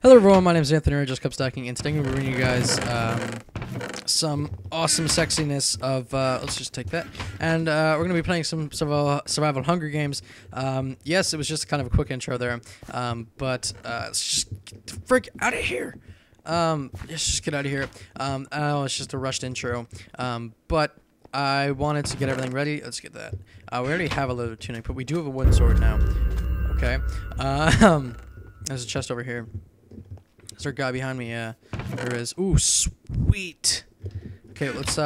Hello everyone, my name is Anthony, just cup stacking, and today I'm going to bring you guys some awesome sexiness of, let's just take that, and we're going to be playing some survival Hunger Games. Yes, it was just kind of a quick intro there, but let's just get the frick out of here. Let's just get out of here. I know it's just a rushed intro, but I wanted to get everything ready. Let's get that. We already have a load of tunic, but we do have a wooden sword now. Okay. There's a chest over here. Is there a guy behind me? Yeah, there is. Ooh, sweet. Okay, let's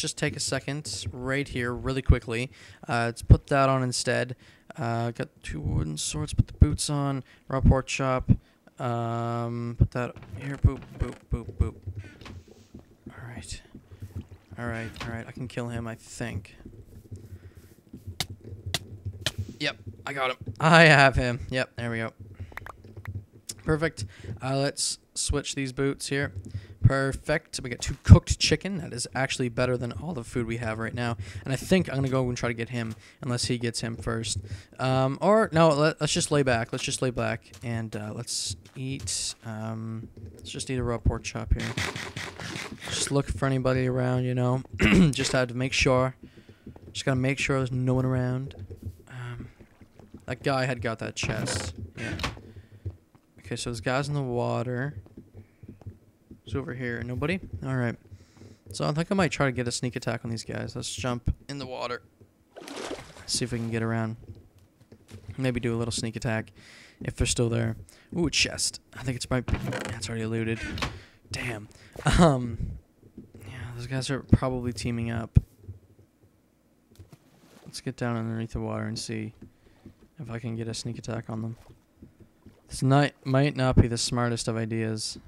just take a second right here, really quickly. Let's put that on instead. Got two wooden swords. Put the boots on. Raw pork chop. Put that here. Boop, boop, boop, boop. All right, all right, all right. I can kill him, I think. Yep, I got him. I have him. Yep, there we go. Perfect. Let's switch these boots here. Perfect. We got two cooked chicken. That is actually better than all the food we have right now. And I think I'm going to go and try to get him, unless he gets him first. Or, no, let's just lay back. Let's just lay back, and let's eat. Let's just eat a raw pork chop here. Just look for anybody around, you know. Just had to make sure. Just got to make sure there's no one around. That guy had got that chest. Yeah. Okay, so this guy's in the water. It's over here. Nobody? Alright. So I think I might try to get a sneak attack on these guys. Let's jump in the water. See if we can get around. Maybe do a little sneak attack if they're still there. Ooh, chest. I think it's my... That's already looted. Damn. Yeah, those guys are probably teaming up. Let's get down underneath the water and see if I can get a sneak attack on them. This might not be the smartest of ideas.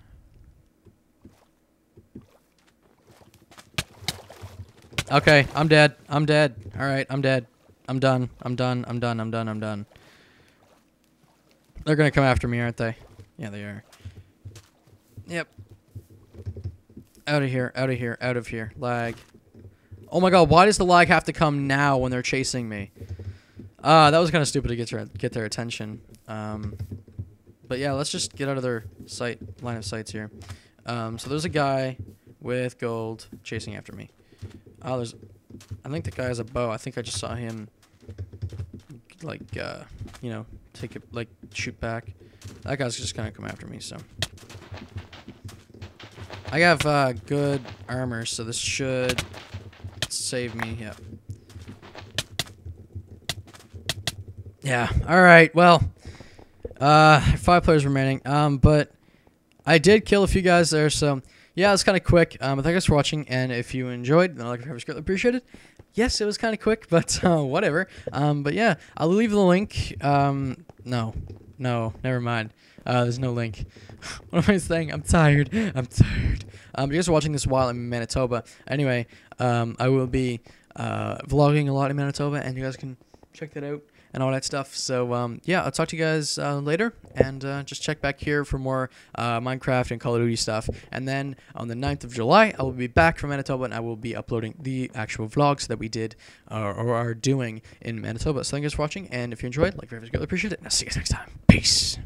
Okay, I'm dead. I'm dead. Alright, I'm dead. I'm done. I'm done. I'm done. I'm done. I'm done. They're gonna come after me, aren't they? Yeah, they are. Yep. Out of here. Out of here. Out of here. Lag. Oh my god, why does the lag have to come now when they're chasing me? That was kind of stupid to get their attention. But yeah, let's just get out of their line of sights here. So there's a guy with gold chasing after me. Oh, I think the guy has a bow. I think I just saw him, like, you know, take it, like, shoot back. That guy's just gonna come after me. So I have good armor, so this should save me. Yeah. Yeah. All right. Well. 5 players remaining, but I did kill a few guys there, so yeah, it's kind of quick. But thank you guys for watching, and if you enjoyed, then like, greatly appreciated. Yes, it was kind of quick, but whatever. But yeah, I'll leave the link. No, never mind. There's no link. What am I saying? I'm tired. I'm tired. You guys are watching this while I'm in Manitoba. Anyway, I will be vlogging a lot in Manitoba, and you guys can check that out. And all that stuff. So, yeah, I'll talk to you guys later. And just check back here for more Minecraft and Call of Duty stuff. And then on the 9th of July, I will be back from Manitoba. And I will be uploading the actual vlogs that we did or are doing in Manitoba. So, thank you guys for watching. And if you enjoyed, like, favorite, greatly appreciate it. And I'll see you guys next time. Peace.